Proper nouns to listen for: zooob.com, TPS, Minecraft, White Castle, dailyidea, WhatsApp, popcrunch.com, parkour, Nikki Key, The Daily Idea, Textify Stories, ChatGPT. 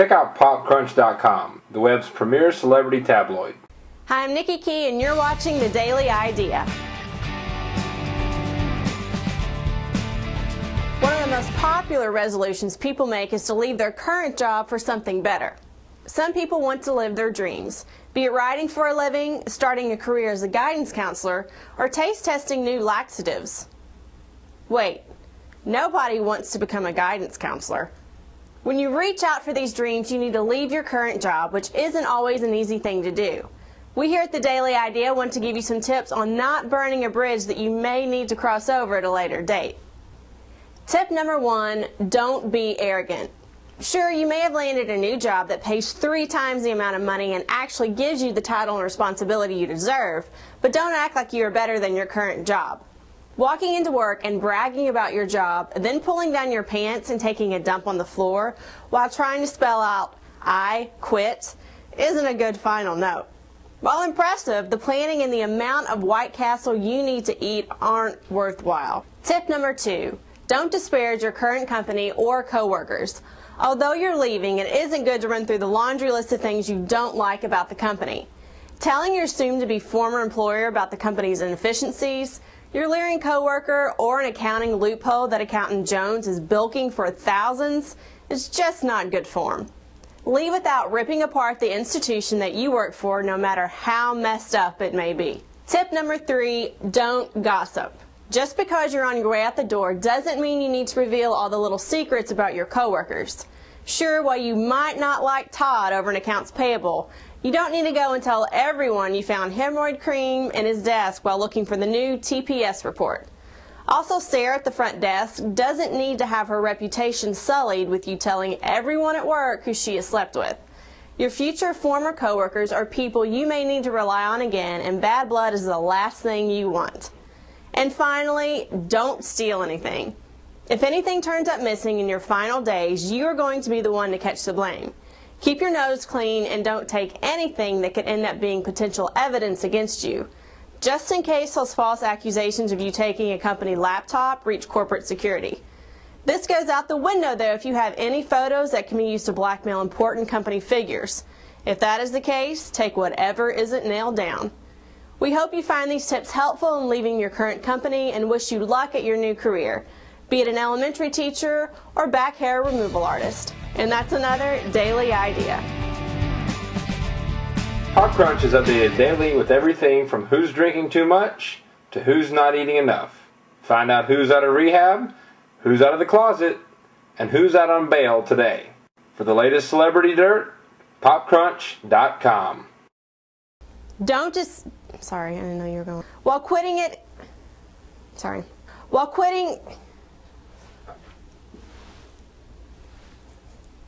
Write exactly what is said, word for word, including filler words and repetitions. check out pop crunch dot com, the web's premier celebrity tabloid. Hi, I'm Nikki Key, and you're watching The Daily Idea. One of the most popular resolutions people make is to leave their current job for something better. Some people want to live their dreams, be it writing for a living, starting a career as a guidance counselor, or taste testing new laxatives. Wait, nobody wants to become a guidance counselor. When you reach out for these dreams, you need to leave your current job, which isn't always an easy thing to do. We here at The Daily Idea want to give you some tips on not burning a bridge that you may need to cross over at a later date. Tip number one, don't be arrogant. Sure, you may have landed a new job that pays three times the amount of money and actually gives you the title and responsibility you deserve, but don't act like you are better than your current job. Walking into work and bragging about your job, then pulling down your pants and taking a dump on the floor while trying to spell out, "I quit," isn't a good final note. While impressive, the planning and the amount of White Castle you need to eat aren't worthwhile. Tip number two, don't disparage your current company or coworkers. Although you're leaving, it isn't good to run through the laundry list of things you don't like about the company. Telling your soon-to-be former employer about the company's inefficiencies, your leering coworker, or an accounting loophole that accountant Jones is bilking for thousands is just not good form. Leave without ripping apart the institution that you work for, no matter how messed up it may be. Tip number three, don't gossip. Just because you're on your way out the door doesn't mean you need to reveal all the little secrets about your coworkers. Sure, while you might not like Todd over in accounts payable, you don't need to go and tell everyone you found hemorrhoid cream in his desk while looking for the new T P S report. Also, Sarah at the front desk doesn't need to have her reputation sullied with you telling everyone at work who she has slept with. Your future former coworkers are people you may need to rely on again, and bad blood is the last thing you want. And finally, don't steal anything. If anything turns up missing in your final days, you are going to be the one to catch the blame. Keep your nose clean and don't take anything that could end up being potential evidence against you. Just in case those false accusations of you taking a company laptop reach corporate security. This goes out the window, though, if you have any photos that can be used to blackmail important company figures. If that is the case, take whatever isn't nailed down. We hope you find these tips helpful in leaving your current company and wish you luck at your new career, be it an elementary teacher or back hair removal artist. And that's another Daily Idea. Pop Crunch is updated daily with everything from who's drinking too much to who's not eating enough. Find out who's out of rehab, who's out of the closet, and who's out on bail today. For the latest celebrity dirt, pop crunch dot com. Don't just... Sorry, I didn't know you were going. While quitting it, sorry. While quitting...